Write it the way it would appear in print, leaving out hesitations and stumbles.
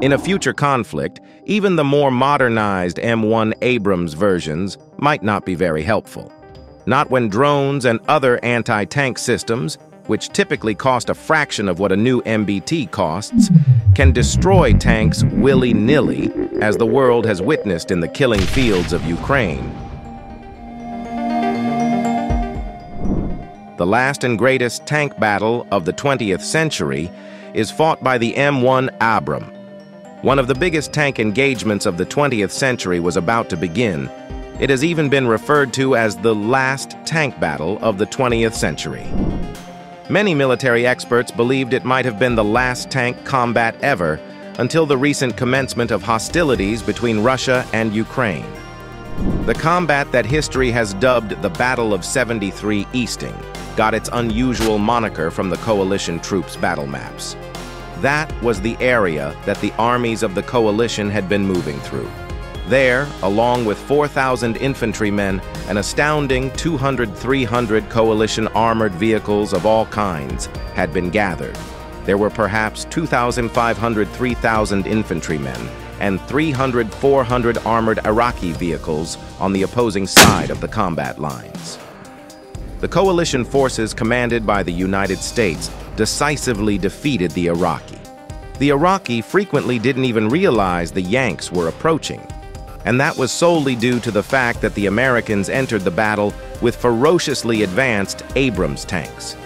In a future conflict, even the more modernized M1 Abrams versions might not be very helpful. Not when drones and other anti-tank systems, which typically cost a fraction of what a new MBT costs, can destroy tanks willy-nilly, as the world has witnessed in the killing fields of Ukraine. The last and greatest tank battle of the 20th century is fought by the M1 Abrams. One of the biggest tank engagements of the 20th century was about to begin. It has even been referred to as the last tank battle of the 20th century. Many military experts believed it might have been the last tank combat ever until the recent commencement of hostilities between Russia and Ukraine. The combat that history has dubbed the Battle of 73 Easting got its unusual moniker from the coalition troops' battle maps. That was the area that the armies of the coalition had been moving through. There, along with 4,000 infantrymen, an astounding 200–300 coalition armored vehicles of all kinds had been gathered. There were perhaps 2,500–3,000 infantrymen and 300–400 armored Iraqi vehicles on the opposing side of the combat lines. The coalition forces commanded by the United States decisively defeated the Iraqi. The Iraqi frequently didn't even realize the Yanks were approaching, and that was solely due to the fact that the Americans entered the battle with ferociously advanced Abrams tanks.